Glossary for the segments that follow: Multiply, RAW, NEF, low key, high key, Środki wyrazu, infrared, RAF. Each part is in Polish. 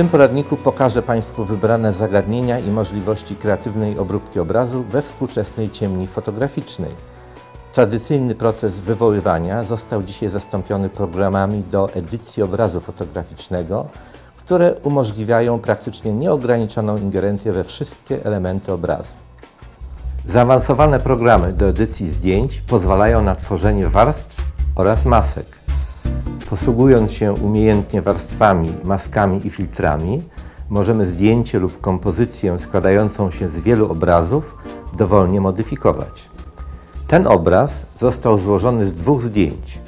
tym poradniku pokażę Państwu wybrane zagadnienia i możliwości kreatywnej obróbki obrazu we współczesnej ciemni fotograficznej. Tradycyjny proces wywoływania został dzisiaj zastąpiony programami do edycji obrazu fotograficznego, które umożliwiają praktycznie nieograniczoną ingerencję we wszystkie elementy obrazu. Zaawansowane programy do edycji zdjęć pozwalają na tworzenie warstw oraz masek. Posługując się umiejętnie warstwami, maskami i filtrami, możemy zdjęcie lub kompozycję składającą się z wielu obrazów dowolnie modyfikować. Ten obraz został złożony z dwóch zdjęć.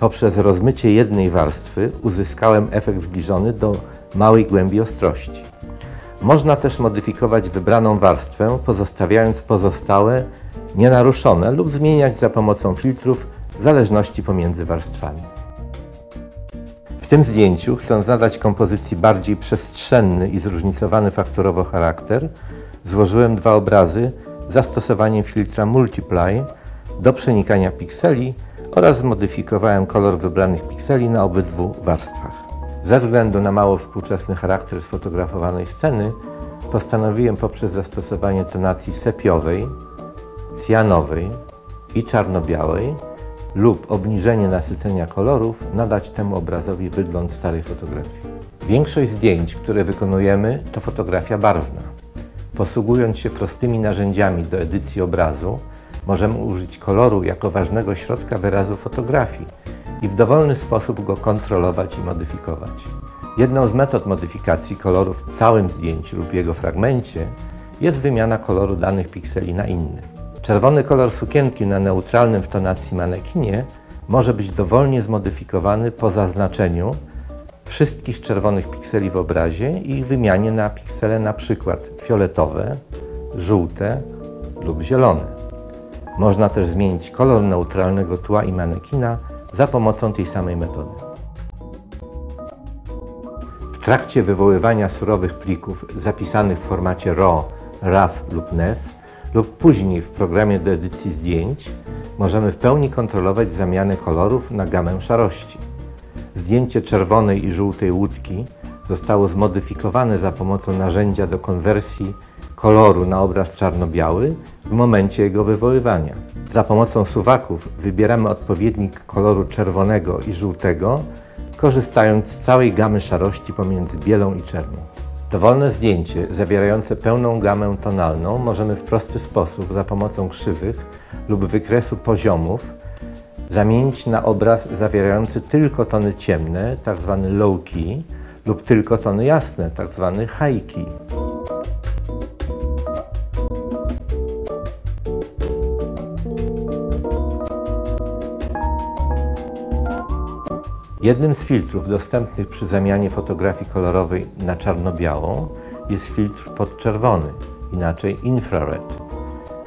Poprzez rozmycie jednej warstwy uzyskałem efekt zbliżony do małej głębi ostrości. Można też modyfikować wybraną warstwę, pozostawiając pozostałe nienaruszone lub zmieniać za pomocą filtrów zależności pomiędzy warstwami. W tym zdjęciu, chcąc nadać kompozycji bardziej przestrzenny i zróżnicowany fakturowo charakter, złożyłem dwa obrazy z zastosowaniem filtra Multiply do przenikania pikseli oraz zmodyfikowałem kolor wybranych pikseli na obydwu warstwach. Ze względu na mało współczesny charakter sfotografowanej sceny, postanowiłem poprzez zastosowanie tonacji sepiowej, cyjanowej i czarno-białej lub obniżenie nasycenia kolorów nadać temu obrazowi wygląd starej fotografii. Większość zdjęć, które wykonujemy, to fotografia barwna. Posługując się prostymi narzędziami do edycji obrazu, możemy użyć koloru jako ważnego środka wyrazu fotografii i w dowolny sposób go kontrolować i modyfikować. Jedną z metod modyfikacji koloru w całym zdjęciu lub jego fragmencie jest wymiana koloru danych pikseli na inny. Czerwony kolor sukienki na neutralnym w tonacji manekinie może być dowolnie zmodyfikowany po zaznaczeniu wszystkich czerwonych pikseli w obrazie i ich wymianie na piksele np. fioletowe, żółte lub zielone. Można też zmienić kolor neutralnego tła i manekina za pomocą tej samej metody. W trakcie wywoływania surowych plików zapisanych w formacie RAW, RAF lub NEF lub później w programie do edycji zdjęć możemy w pełni kontrolować zamianę kolorów na gamę szarości. Zdjęcie czerwonej i żółtej łódki zostało zmodyfikowane za pomocą narzędzia do konwersji koloru na obraz czarno-biały w momencie jego wywoływania. Za pomocą suwaków wybieramy odpowiednik koloru czerwonego i żółtego, korzystając z całej gamy szarości pomiędzy bielą i czernią. Dowolne zdjęcie zawierające pełną gamę tonalną możemy w prosty sposób za pomocą krzywych lub wykresu poziomów zamienić na obraz zawierający tylko tony ciemne, tzw. low key, lub tylko tony jasne, tzw. high key. Jednym z filtrów dostępnych przy zamianie fotografii kolorowej na czarno-białą jest filtr podczerwony, inaczej infrared.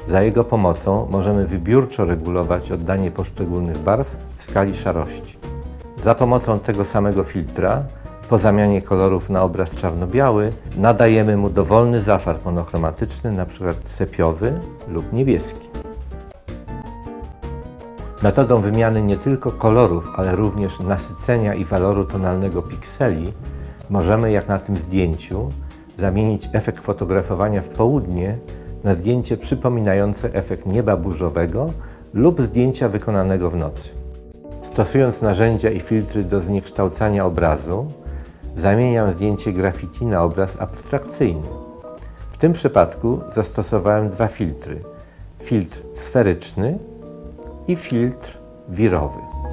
Za jego pomocą możemy wybiórczo regulować oddanie poszczególnych barw w skali szarości. Za pomocą tego samego filtra, po zamianie kolorów na obraz czarno-biały, nadajemy mu dowolny zafar monochromatyczny, np. sepiowy lub niebieski. Metodą wymiany nie tylko kolorów, ale również nasycenia i waloru tonalnego pikseli możemy, jak na tym zdjęciu, zamienić efekt fotografowania w południe na zdjęcie przypominające efekt nieba burzowego lub zdjęcia wykonanego w nocy. Stosując narzędzia i filtry do zniekształcania obrazu, zamieniam zdjęcie graffiti na obraz abstrakcyjny. W tym przypadku zastosowałem dwa filtry: filtr sferyczny i filtr wirowy.